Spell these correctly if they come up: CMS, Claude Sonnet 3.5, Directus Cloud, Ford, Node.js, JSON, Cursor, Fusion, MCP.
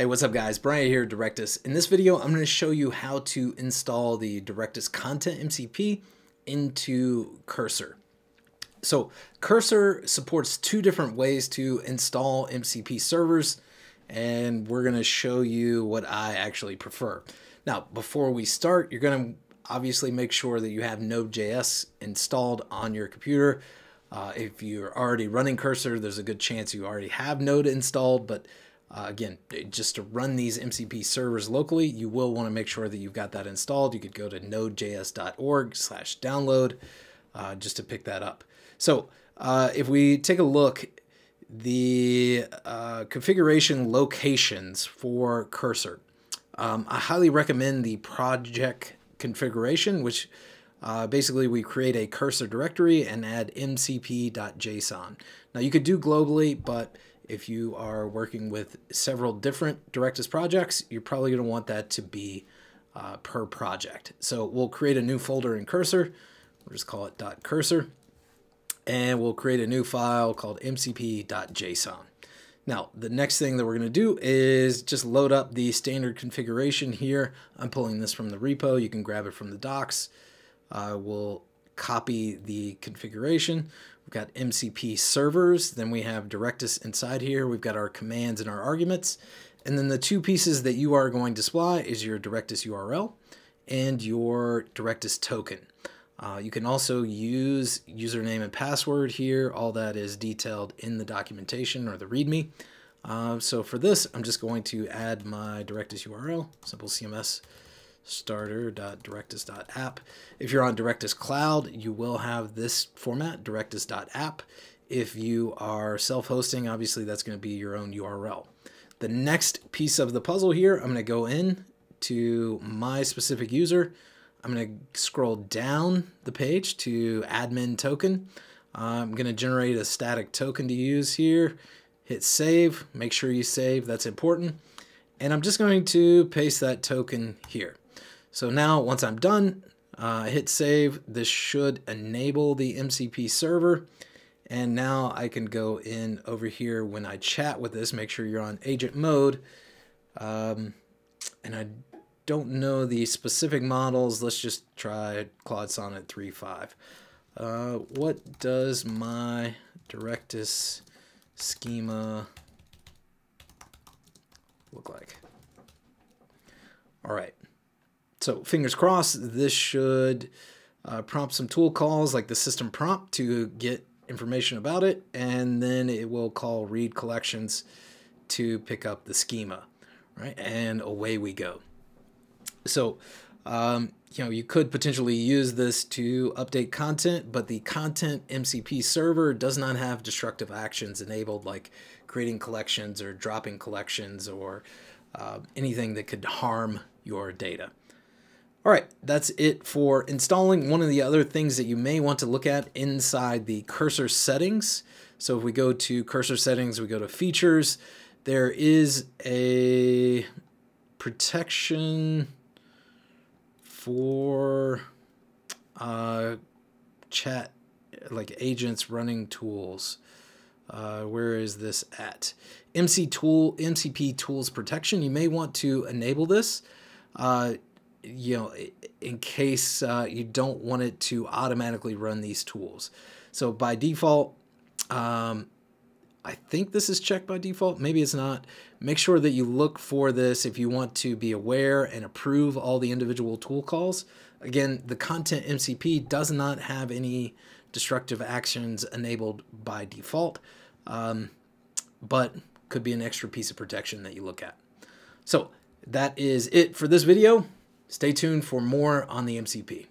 Hey, what's up guys? Brian here, Directus. In this video, I'm going to show you how to install the Directus Content MCP into Cursor. So Cursor supports two different ways to install MCP servers, and we're going to show you what I actually prefer. Now, before we start, you're going to obviously make sure that you have Node.js installed on your computer. If you're already running Cursor, there's a good chance you already have Node installed, but again, just to run these MCP servers locally, you will want to make sure that you've got that installed. You could go to nodejs.org/download just to pick that up. So if we take a look, the configuration locations for Cursor, I highly recommend the project configuration, which basically we create a Cursor directory and add mcp.json. Now you could do globally, but if you are working with several different Directus projects, you're probably going to want that to be per project. So we'll create a new folder in Cursor. We'll just call it .cursor. And we'll create a new file called mcp.json. Now, the next thing that we're going to do is just load up the standard configuration here. I'm pulling this from the repo. You can grab it from the docs. We'll copy the configuration. We've got MCP servers, then we have Directus inside here. We've got our commands and our arguments. And then the two pieces that you are going to supply is your Directus URL and your Directus token. You can also use username and password here. All that is detailed in the documentation or the README. So for this, I'm just going to add my Directus URL, simple CMS starter.directus.app. If you're on Directus Cloud, you will have this format, directus.app. If you are self-hosting, obviously that's going to be your own URL. The next piece of the puzzle here, I'm going to go in to my specific user. I'm going to scroll down the page to admin token. I'm going to generate a static token to use here. Hit save. Make sure you save. That's important. And I'm just going to paste that token here. So now once I'm done, hit save. This should enable the MCP server. And now I can go in over here when I chat with this. Make sure you're on agent mode. And I don't know the specific models. Let's just try Claude Sonnet 3.5. What does my Directus schema look like? All right. So fingers crossed, this should prompt some tool calls like the system prompt to get information about it, and then it will call read collections to pick up the schema, right? And away we go. So, you know, you could potentially use this to update content, but the content MCP server does not have destructive actions enabled, like creating collections or dropping collections or anything that could harm your data. All right, that's it for installing. One of the other things that you may want to look at inside the Cursor settings. So if we go to Cursor settings, we go to features, there is a protection for chat, like agents running tools. Where is this at? MCP tools protection. You may want to enable this, you know, in case you don't want it to automatically run these tools. So by default, I think this is checked by default. Maybe it's not. Make sure that you look for this if you want to be aware and approve all the individual tool calls. Again, the content MCP does not have any destructive actions enabled by default, but could be an extra piece of protection that you look at. So that is it for this video. Stay tuned for more on the MCP.